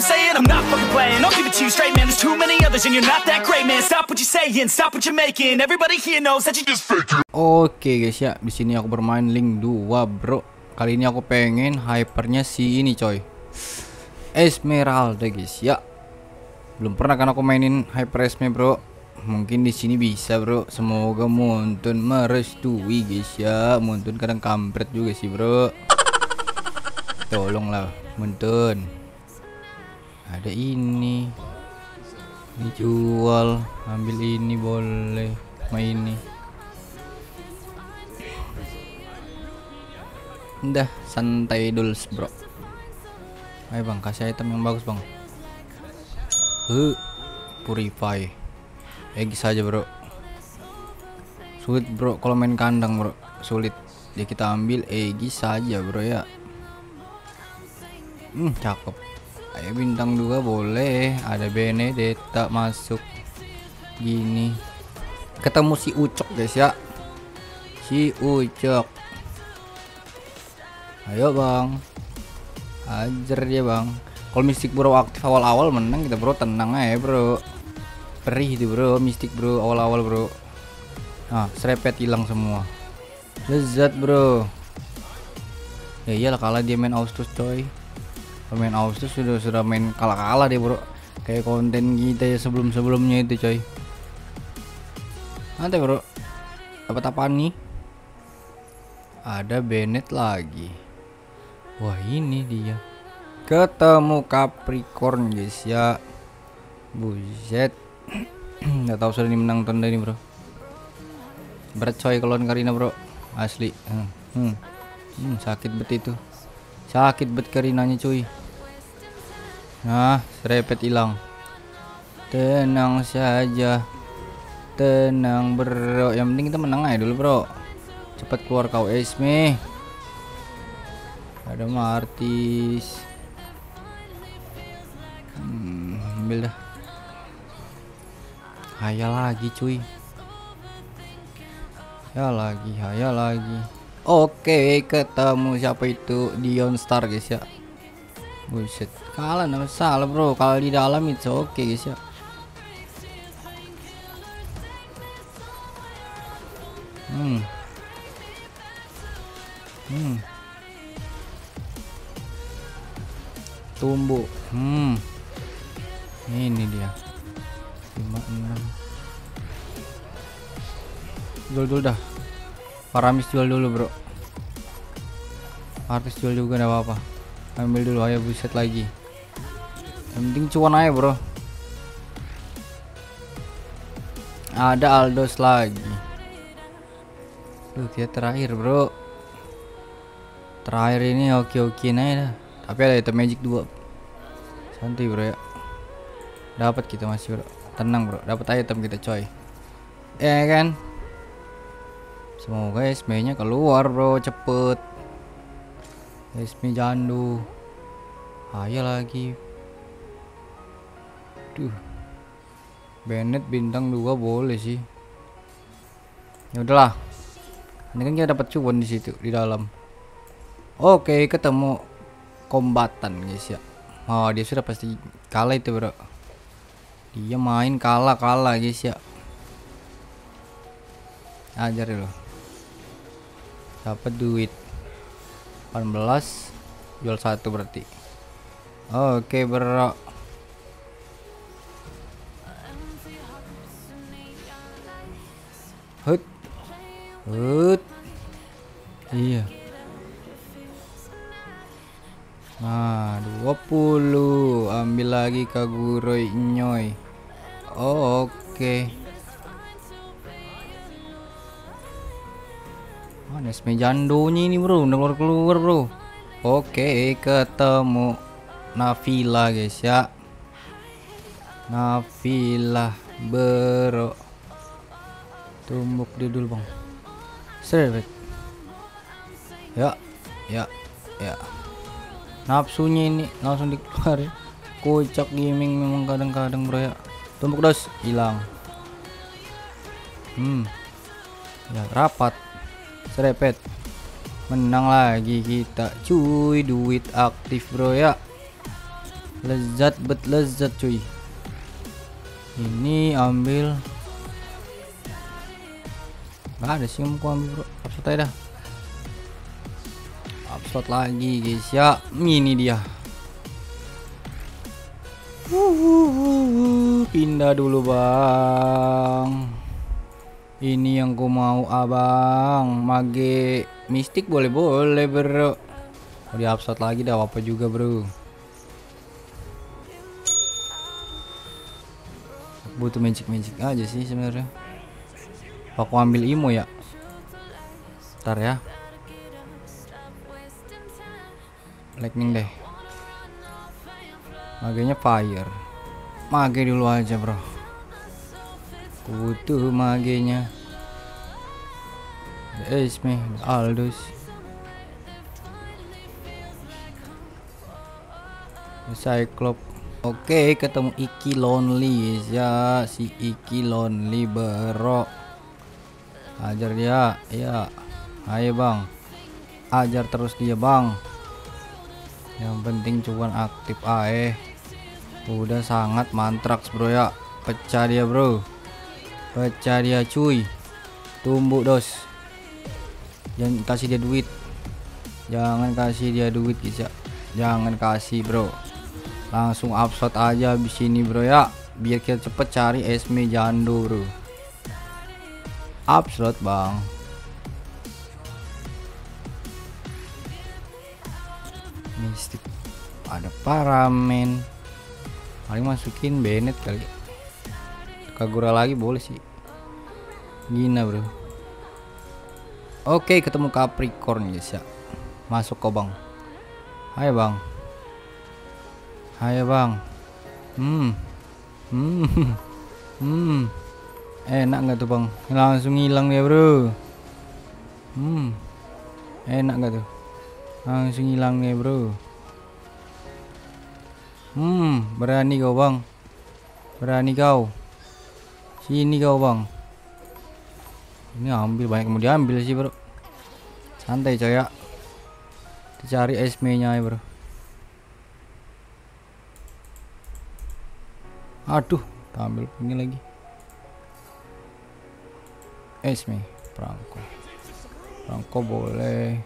I'm saying? I'm not fucking playing. I'll give it to you straight, man. There's too many others and you're not that great, man. Stop what you're saying, stop what you're making. Everybody here knows that you just fake it. Oke guys ya, di sini aku bermain Link 2, bro. Kali ini aku pengen hypernya si ini, coy. Esmeralda guys ya. Belum pernah kan aku mainin hyper Esme, bro. Mungkin di sini bisa, bro. Semoga Montun merestui guys ya. Montun kadang kampret juga sih, bro. Tolonglah Montun. Ada ini. Ini jual, ambil ini boleh. Main ini. Udah santai dulu, bro. Ayo bang, kasih item yang bagus bang. Purify. Egis aja bro. Sulit bro kalau main kandang bro. Sulit. Ya kita ambil Egis aja bro ya. Cakep. Ayo bintang 2 boleh. Ada Benedetta masuk. Gini. Ketemu si Ucok guys ya. Si Ucok. Ayo bang, ajar dia bang. Kalau Mystic bro aktif awal-awal menang kita bro, tenang aja bro. Perih itu bro, Mystic bro awal-awal bro. Nah serepet hilang semua. Lezat bro. Ya iyalah kalah dia main Austus coy. Main Austus sudah main kalah-kalah dia bro. Kayak konten kita ya sebelum-sebelumnya itu coy. Nanti bro, dapat apaan nih? Ada Bennett lagi. Wah ini dia. Ketemu Capricorn guys ya. Buset. Gak tahu sudah menang tanda ini bro. Berat coy kalau Karina bro. Asli. Sakit bet itu. Sakit bet Karinanya cuy. Nah serepet hilang. Tenang saja. Tenang bro. Yang penting kita menang aja dulu bro. Cepat keluar kau Esme. Ada Martis. Ambil dah. Hayal lagi cuy. Hayal lagi. Oke, ketemu siapa itu? Dion Star guys ya. Buset, kalah enggak masalah bro. Kalau di dalam itu oke guys ya. Tumbuh. Ini dia 5, 6. Jual dulu dah. Paramis jual dulu bro. Artis jual juga gak apa-apa. Ambil dulu. Ayo buset lagi. Yang penting cuan aja bro. Ada Aldos lagi. Duh dia terakhir bro. Terakhir ini oke-okein aja dah. Tapi ada item magic 2. Santai bro ya. Dapat kita masih bro. Tenang bro, dapat item kita coy. Ya kan. Semoga Esme-nya keluar bro, cepet. Esme jandu. Ayo lagi. Duh. Bennett bintang 2 boleh sih. Ya udahlah. Ini kan kita dapat cuan di situ di dalam. Oke, ketemu kombatan guys ya. Oh dia sudah pasti kalah itu bro. Dia main kalah guys ya. Ajar loh. Dapat duit 18. Jual 1 berarti. Oke bro. Hut. Iya. Nah 20. Ambil lagi Kagura nyoy. Oke. Mana Esme jandonya ini bro, udah keluar bro. Oke, ketemu Nafila guys ya. Nafila bro. Tumbuk dia dulu bang. Servet. Ya. Nafsunya ini langsung dikeluarin. Kocak gaming memang kadang-kadang bro ya. Tumpuk dos hilang. Ya rapat. Serepet. Menang lagi kita cuy. Duit aktif bro ya. Lezat bet lezat cuy. Ini ambil. Nggak ada sih yang mau ambil bro. Upshot aja dah. Upshot lagi guys ya. Ini dia. Pindah dulu bang. Ini yang gua mau abang. Mage mistik boleh bro. Mau di upshot lagi dah apa juga bro. Butuh magic aja sih sebenarnya. Aku ambil imo ya. Ntar ya. Lightning deh. Magenya fire. Mage dulu aja bro. Butuh magenya. Esme, Aldos. Cyclop. Oke, ketemu Iki Lonely ya. Si Iki Lonely bro. Ajar dia ya. Ayo bang. Ajar terus dia bang. Yang penting cuman aktif ae. Udah sangat mantraks bro ya. Pecah dia bro. Pecah dia cuy. Tumbuk dos. Jangan kasih dia duit. Jangan kasih dia duit guys ya. Jangan kasih bro. Langsung upshot aja abis ini bro ya. Biar kita cepet cari Esme Jando bro. Upshot bang. Mistik. Ada paramen. Paling masukin Bennett kali. Kagura lagi boleh sih. Gina bro. Oke ketemu Capricorn guys ya. Masuk kok bang. Hai bang. Hai bang. Enak nggak tuh bang? Langsung hilang dia bro. Enak nggak tuh? Langsung hilang dia bro. Berani kau bang. Berani kau. Sini kau bang. Ini ambil banyak mau diambil sih bro. Santai coy ya. Dicari Esme nya ya bro. Aduh, ambil ini lagi. Esme, Franco boleh.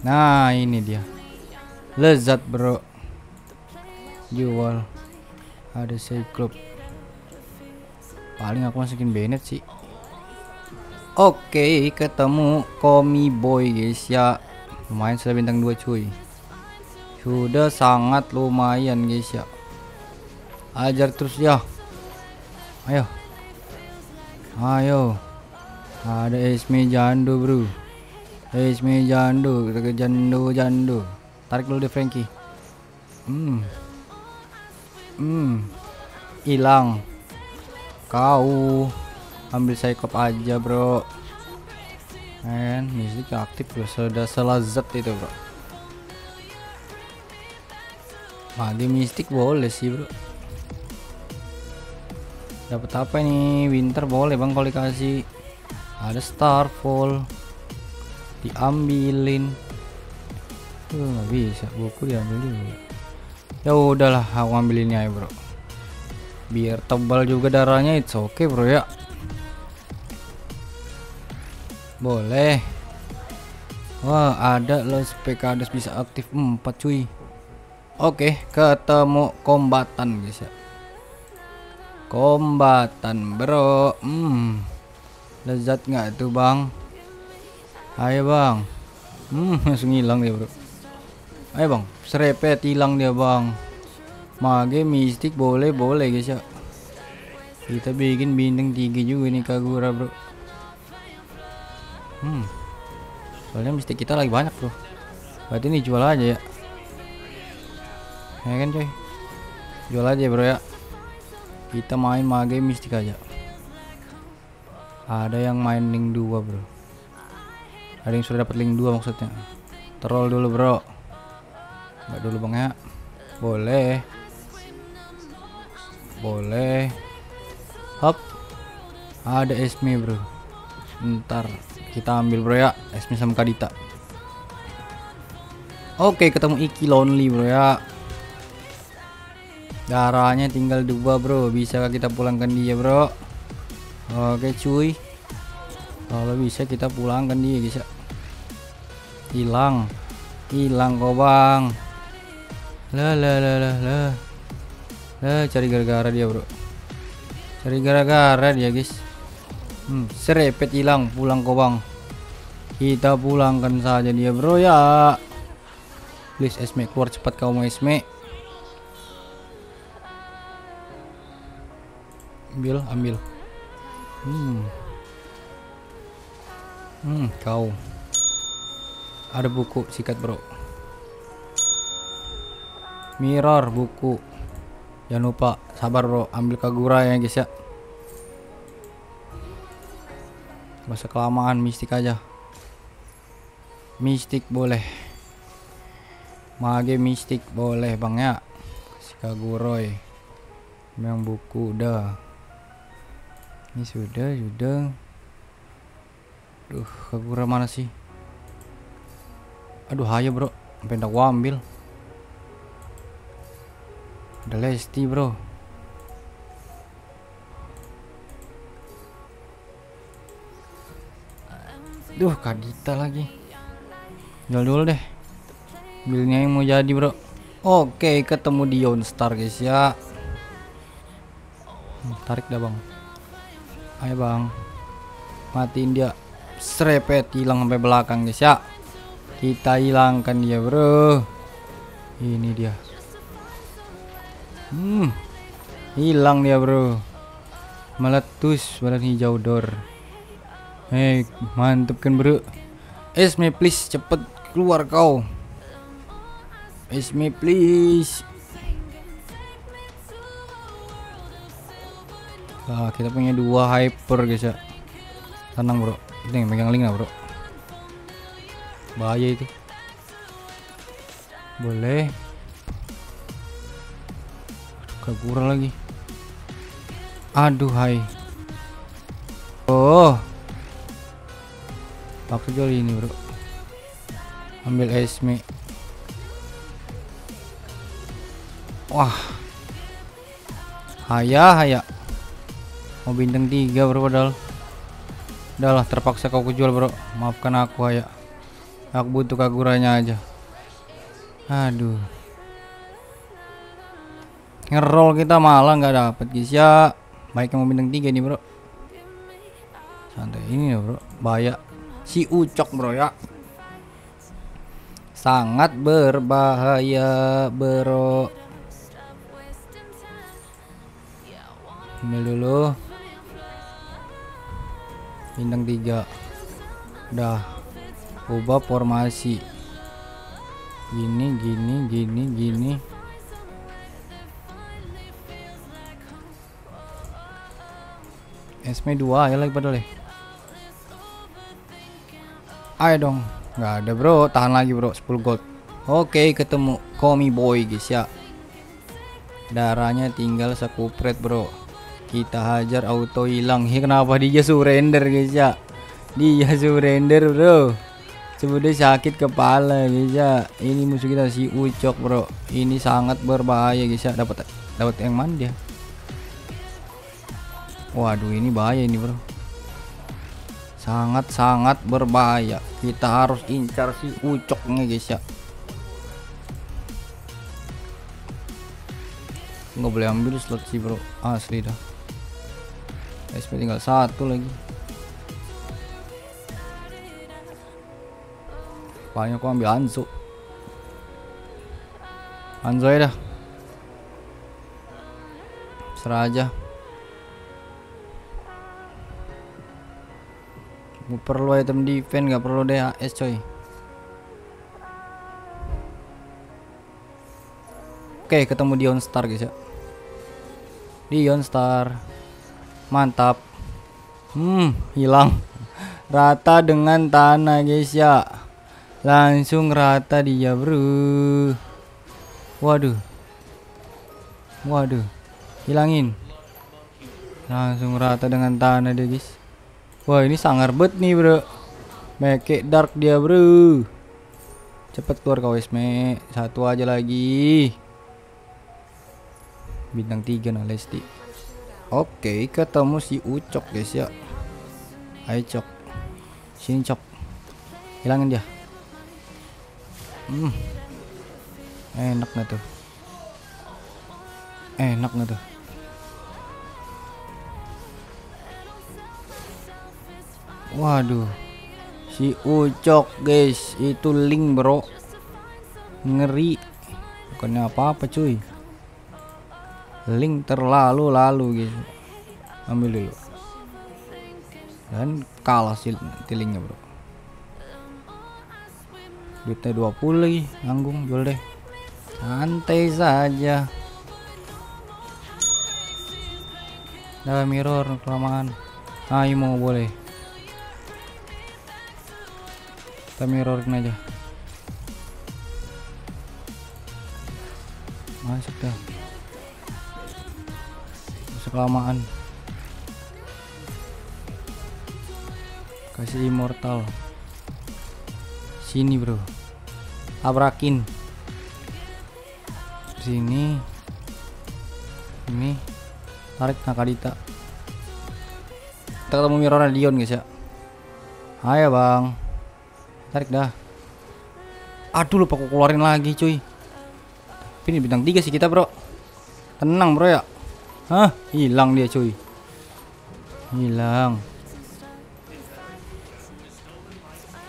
Nah ini dia. Lezat bro. Jual. Ada Cyclop. Paling aku masukin Bennett sih. Oke ketemu Komi Boy guys ya. Lumayan sudah bintang 2 cuy. Sudah sangat lumayan guys ya. Ajar terus ya. Ayo. Ayo. Ada Esme Jando bro. Esme Jando. Kita ke Jando. Tarik dulu deh Frankie. Hilang. Kau. Ambil Cyclop aja bro. And mistik aktif bro. Sudah selazat itu bro. Mage mistik boleh sih bro. Dapat apa ini? Winter boleh bang kalau dikasih. Ada Starfall. Diambilin. Tuh nggak bisa. Buku diambilin. Ya udahlah, aku ambilinnya ya bro. Biar tebal juga darahnya. It's okay bro ya. Boleh. Wah ada los PKDs bisa aktif 4 cuy. Oke ketemu kombatan guys ya. Kombatan bro. Lezat nggak tuh bang? Ayo bang. Langsung hilang dia bro. Ayo bang, serepet hilang dia bang. Mage mistik boleh guys ya. Kita bikin bintang 3 juga nih Kagura bro. Soalnya mistik kita lagi banyak bro. Berarti ini jual aja ya. Ya kan coy. Jual aja bro ya. Kita main mage mistik aja. Ada yang main link 2 bro. Ada yang sudah dapat link 2 maksudnya. Troll dulu bro. Enggak dulu bang ya. Boleh. Hop. Ada Esme bro. Ntar kita ambil bro ya. Esme sama Kadita. Oke, ketemu Iki Lonely bro ya. Darahnya tinggal 2 bro. Bisakah kita pulangkan dia bro? Oke cuy, kalau bisa kita pulangkan dia guys ya. Hilang kok bang. Lah cari gara-gara dia bro. Cari gara-gara dia guys. Serepet hilang. Pulang kok bang. Kita pulangkan saja dia bro ya. Please Esme, keluar cepat kau mau Esme. Ambil. Kau ada buku sikat bro. Mirror buku. Jangan lupa sabar bro, ambil Kagura ya guys ya. Masa kelamaan mistik aja. Mistik boleh. Mage mistik boleh bang ya. Si Kagura. Memang buku udah. Ini sudah. Duh, Kagura mana sih? Aduh, hayo bro, sampai ndak gua ambil. Ada Lesti bro. Duh, Kadita lagi. Jual dulu deh. Bilnya yang mau jadi bro. Oke, ketemu Dion Star guys ya. Tarik dah bang. Ayo bang, matiin dia. Serepet hilang sampai belakang guys ya. Kita hilangkan dia bro. Ini dia. Hilang dia bro. Meletus badan hijau dor. Hei mantep kan bro. Esme please cepet keluar kau. Esme please. Nah, kita punya 2 hyper guys ya. Tenang bro, ini megang link lah bro. Bahaya itu. Boleh. Kagura lagi. Aduh hai. Oh. Pakai jual ini bro. Ambil Esme. Wah. Haya. Mau bintang 3 bro padahal. Udahlah terpaksa kau kejual bro. Maafkan aku ya. Aku butuh Kaguranya aja. Aduh. Ngerol kita malah nggak dapet guys ya. Baik yang mau bintang 3 nih bro. Santai ini ya bro. Bahaya. Si Ucok bro ya. Sangat berbahaya bro. Ambil dulu. Bintang 3. Udah ubah formasi. Gini. Esme 2 ya lagi padahal. Ayo dong. Nggak ada bro. Tahan lagi bro. 10 gold. Oke, ketemu Komi Boy guys ya. Darahnya tinggal sekupret bro. Kita hajar auto hilang. Kenapa dia surrender guys ya? Dia surrender bro. Sebenernya sakit kepala guys ya. Ini musuh kita si Ucok bro. Ini sangat berbahaya guys ya. Dapat yang mana dia? Waduh ini bahaya ini bro. Sangat berbahaya. Kita harus incar si Ucoknya guys ya. Nggak boleh ambil slot sih bro. Asli dah. SP tinggal 1 lagi. Paling aku ambil Anzu ya dah. Serah aja. Gak perlu item defense. Gak perlu DHS coy. Oke ketemu Dion Star guys ya. Dion Star mantap. Hilang rata dengan tanah guys ya. Langsung rata dia bro. Waduh hilangin. Langsung rata dengan tanah dia guys. Wah ini sangar bet nih bro. Make it dark dia bro. Cepat keluar kau Esme. Satu aja lagi. Bintang 3 nah Lesti. Oke, ketemu si Ucok guys ya. Ayo Cok. Sini Cok. Hilangin dia. Enak gak tuh? Enak gak tuh? Waduh. Si Ucok guys, itu link bro. Ngeri. Bukannya apa-apa cuy. Link terlalu-lalu guys. Ambil dulu. Dan kalah si linknya bro. Duitnya 20 lagi. Nanggung jual deh. Santai saja. Nah, mirror kelamaan. Ayo mau boleh. Kita mirrorin aja. Masuk dah. Masuk kelamaan. Kasih immortal. Sini bro. Tabrakin. Sini. Ini. Tarik Kadita. Kita ketemu mirrornya Dion guys ya. Ayo bang. Tarik dah. Aduh lupa aku keluarin lagi cuy. Tapi ini bintang 3 sih kita bro. Tenang bro ya. Hah, hilang dia cuy. Hilang.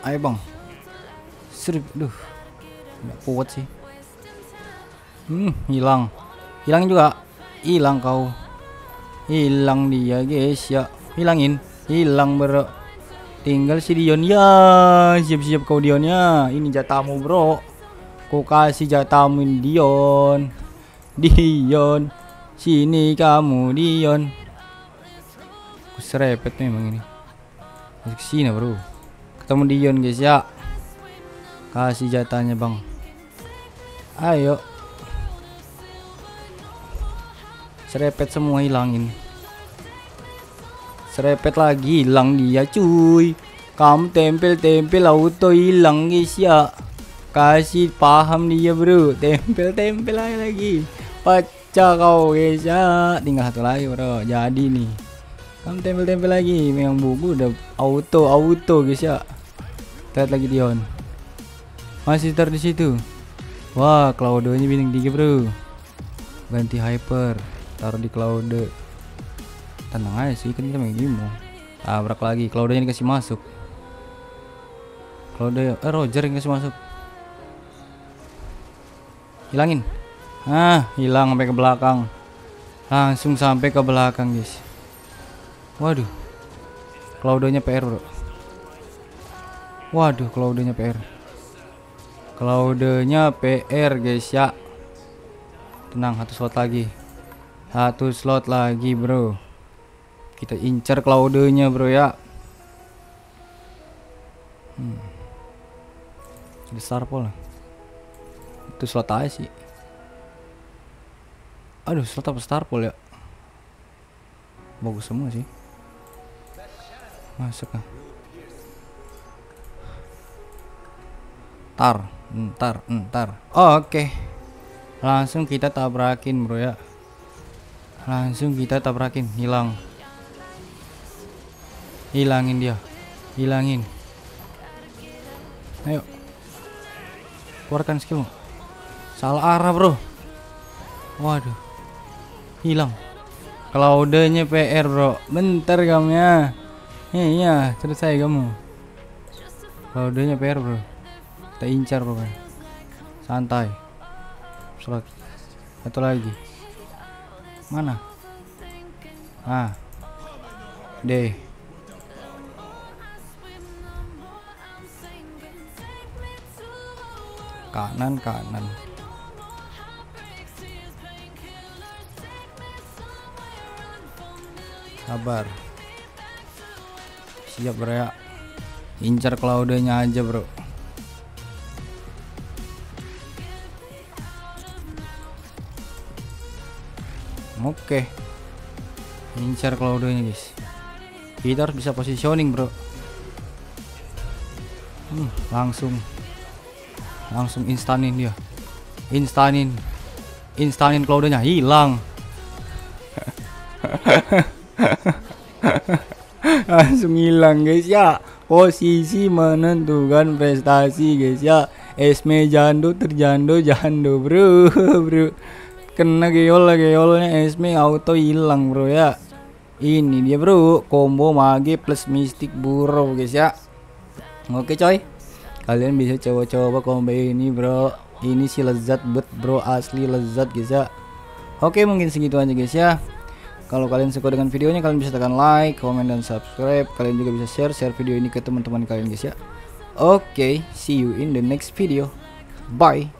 Ayo bang. Serip. Duh. Nggak kuat sih. Hilang. Hilang juga. Hilang kau. Hilang dia guys ya. Hilangin. Hilang bro. Tinggal si Dion ya. Siap-siap kau Dion ya. Ini jatamu bro. Ku kasih jatamu Dion. Dion. Sini kamu Dion. Ku serepet memang ini. Masuk sini bro. Ketemu Dion guys ya. Kasih jatahnya bang. Ayo. Serepet semua hilangin. Serepet lagi hilang dia cuy. Kamu tempel-tempel auto hilang guys ya. Kasih paham dia bro. Tempel-tempel lagi. Pecah kau guys ya. Tinggal satu lagi bro. Jadi nih. Kamu tempel-tempel lagi. Memang buku udah auto-auto guys ya. Lihat lagi Dion. Masih ter di situ. Wah Cloudonnya bintang 3 bro. Ganti hyper. Taruh di cloud. Tenang aja sih kan kita main game. Tabrak lagi. Cloudnya dikasih masuk. Cloud Roger yang kasih masuk. Hilangin. Ah, hilang sampai ke belakang. Langsung sampai ke belakang, guys. Waduh. Cloudnya PR, bro. Waduh, Cloudnya PR. Cloudnya PR, guys ya. Tenang, satu slot lagi. Satu slot lagi bro. Kita incer Cloudonnya bro ya. Di Starfall. Itu slot aja sih. Aduh slot apa Starfall ya. Bagus semua sih. Masuk ah. Ntar Oke. Langsung kita tabrakin bro ya. Langsung kita tabrakin. Hilang. Hilangin dia. Hilangin. Ayo. Keluarkan skill. Salah arah bro. Waduh. Hilang. Cloudnya PR bro. Bentar kamu ya. Iya selesai kamu. Cloudnya PR bro. Kita incar bro. Santai. Satu lagi. Mana? Ah. D. Kanan. Sabar. Siap bro ya. Incar Cloudnya aja bro. Oke. Incar Cloudonnya guys. Kita harus bisa positioning bro. Langsung. Langsung instanin dia. Instanin Cloudonnya hilang. Langsung hilang guys ya. Posisi menentukan prestasi guys ya. Esme jando terjando jando bro. Kena geolnya Esme auto hilang bro ya. Ini dia bro, combo mage plus mistik buruk guys ya. Oke coy, kalian bisa coba-coba combo ini bro. Ini sih lezat bet bro, asli lezat guys ya. Oke mungkin segitu aja guys ya. Kalau kalian suka dengan videonya, kalian bisa tekan like, komen, dan subscribe. Kalian juga bisa share video ini ke teman-teman kalian guys ya. Oke, see you in the next video. Bye.